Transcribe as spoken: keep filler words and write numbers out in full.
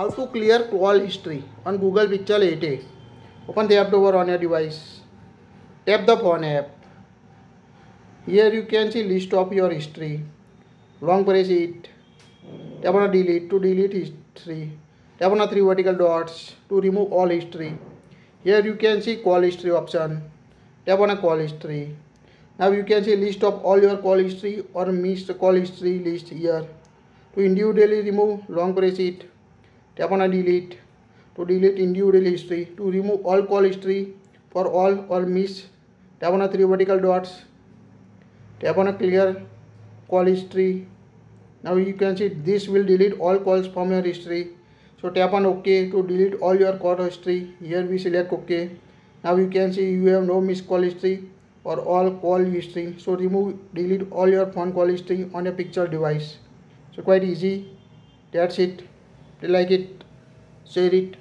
how to clear call history on Google Pixel eight a. Open the app drawer on your device. Tap the phone app. Here you can see list of your history. Long press it. Tap on a delete to delete history. Tap on a three vertical dots to remove all history. Here you can see call history option. Tap on a call history. Now you can see list of all your call history or missed call history list here. To individually remove, long press it. Tap on a delete to delete individual history. To remove all call history for all or miss, tap on a three vertical dots. Tap on a clear call history. Now you can see this will delete all calls from your history. So tap on OK to delete all your call history. Here we select OK. Now you can see you have no missed call history or all call history. So remove, delete all your phone call history on a Pixel device. So quite easy. That's it. If you like it, share it.